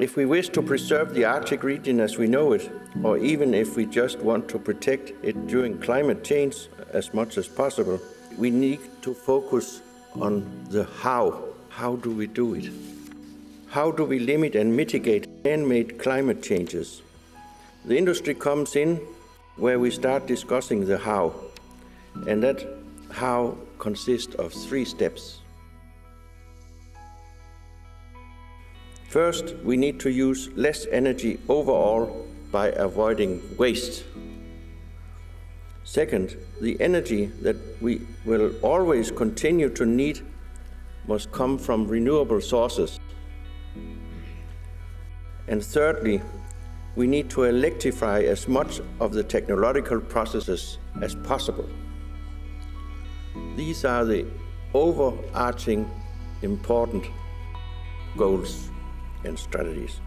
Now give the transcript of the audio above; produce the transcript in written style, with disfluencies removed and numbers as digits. If we wish to preserve the Arctic region as we know it, or even if we just want to protect it during climate change as much as possible, we need to focus on the how. How do we do it? How do we limit and mitigate man-made climate changes? The industry comes in where we start discussing the how, and that how consists of three steps. First, we need to use less energy overall by avoiding waste. Second, the energy that we will always continue to need must come from renewable sources. And thirdly, we need to electrify as much of the technological processes as possible. These are the overarching important goals and strategies.